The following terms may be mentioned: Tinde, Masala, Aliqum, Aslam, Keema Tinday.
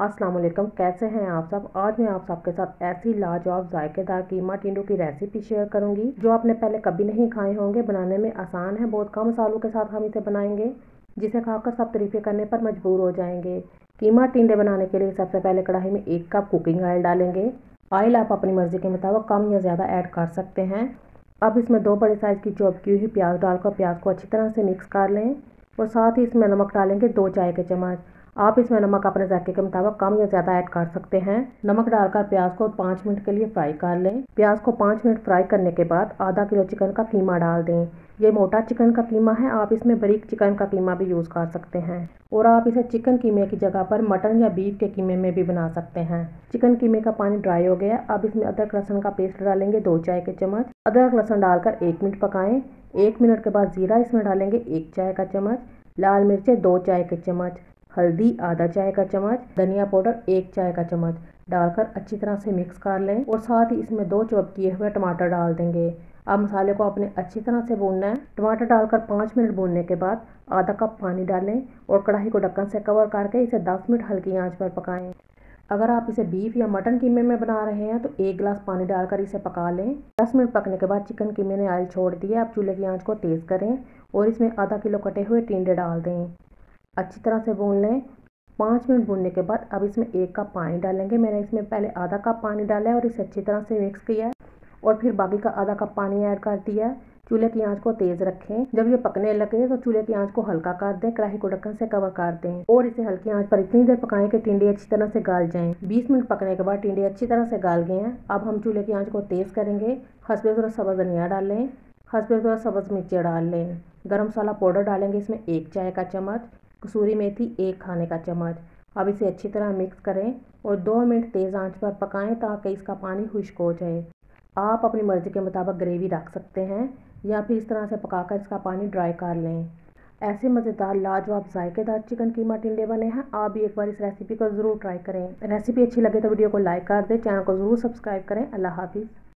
अस्सलाम वालेकुम, कैसे हैं आप सब। आज मैं आप सबके साथ ऐसी लाजवाब जायकेदार कीमा टिंडों की रेसिपी शेयर करूंगी जो आपने पहले कभी नहीं खाए होंगे। बनाने में आसान है, बहुत कम मसालों के साथ हम इसे बनाएंगे जिसे खाकर सब तारीफें करने पर मजबूर हो जाएंगे। कीमा टिंडे बनाने के लिए सबसे पहले कढ़ाई में 1 कप कुकिंग ऑयल डालेंगे। ऑयल आप अपनी मर्जी के मुताबिक कम या ज़्यादा ऐड कर सकते हैं। अब इसमें 2 बड़े साइज़ की चॉप की हुई प्याज डालकर प्याज को अच्छी तरह से मिक्स कर लें और साथ ही इसमें नमक डालेंगे 2 चाय के चम्मच। आप इसमें नमक अपने जायके के मुताबिक कम या ज़्यादा ऐड कर सकते हैं। नमक डालकर प्याज को 5 मिनट के लिए फ्राई कर लें। प्याज को 5 मिनट फ्राई करने के बाद आधा किलो चिकन का कीमा डाल दें। ये मोटा चिकन का कीमा है, आप इसमें बारीक चिकन का कीमा भी यूज़ कर सकते हैं और आप इसे चिकन कीमे की जगह पर मटन या बीफ के कीमे में भी बना सकते हैं। चिकन कीमे का पानी ड्राई हो गया। अब इसमें अदरक लहसुन का पेस्ट डालेंगे 2 चाय के चम्मच। अदरक लहसुन डालकर 1 मिनट पकाएँ। 1 मिनट के बाद जीरा इसमें डालेंगे 1 चाय का चम्मच, लाल मिर्चें 2 चाय के चम्मच, हल्दी आधा चाय का चम्मच, धनिया पाउडर 1 चाय का चम्मच डालकर अच्छी तरह से मिक्स कर लें और साथ ही इसमें 2 चॉप किए हुए टमाटर डाल देंगे। अब मसाले को आपने अच्छी तरह से भूनना है। टमाटर डालकर 5 मिनट भूनने के बाद आधा कप पानी डालें और कढ़ाई को ढक्कन से कवर करके इसे 10 मिनट हल्की आंच पर पकाएं। अगर आप इसे बीफ या मटन कीमे में बना रहे हैं तो 1 गिलास पानी डालकर इसे पका लें। 10 मिनट पकने के बाद चिकन कीमे ने ऑयल छोड़ दिया। आप चूल्हे की आंच को तेज़ करें और इसमें आधा किलो कटे हुए टिंडे डाल दें। अच्छी तरह से भून लें। 5 मिनट भूनने के बाद अब इसमें 1 कप पानी डालेंगे। मैंने इसमें पहले आधा कप पानी डाला है और इसे अच्छी तरह से मिक्स किया और फिर बाकी का आधा कप पानी ऐड कर दिया। चूल्हे की आंच को तेज़ रखें। जब ये पकने लगे तो चूल्हे की आंच को हल्का कर दें। कढ़ाई को ढक्कन से कवर कर दें और इसे हल्की आंच पर इतनी देर पकाएं कि टिंडे अच्छी तरह से गल जाएं। 20 मिनट पकने के बाद टिंडे अच्छी तरह से गल गए हैं। अब हम चूल्हे की आंच को तेज़ करेंगे। हस्बे सब्ज़ धनिया डाल लें, हस्बे सब्ज़ मिर्चें डाल लें, गर्म मसाला पाउडर डालेंगे इसमें 1 चाय का चम्मच, कसूरी मेथी 1 खाने का चम्मच। अब इसे अच्छी तरह मिक्स करें और 2 मिनट तेज़ आंच पर पकाएं ताकि इसका पानी खुश्क हो जाए। आप अपनी मर्ज़ी के मुताबिक ग्रेवी रख सकते हैं या फिर इस तरह से पकाकर इसका पानी ड्राई कर लें। ऐसे मज़ेदार लाजवाब जायकेदार चिकन कीमा टिंडे बने हैं। आप भी एक बार इस रेसिपी को ज़रूर ट्राई करें। रेसिपी अच्छी लगे तो वीडियो को लाइक कर दें, चैनल को ज़रूर सब्सक्राइब करें। अल्लाह हाफिज़।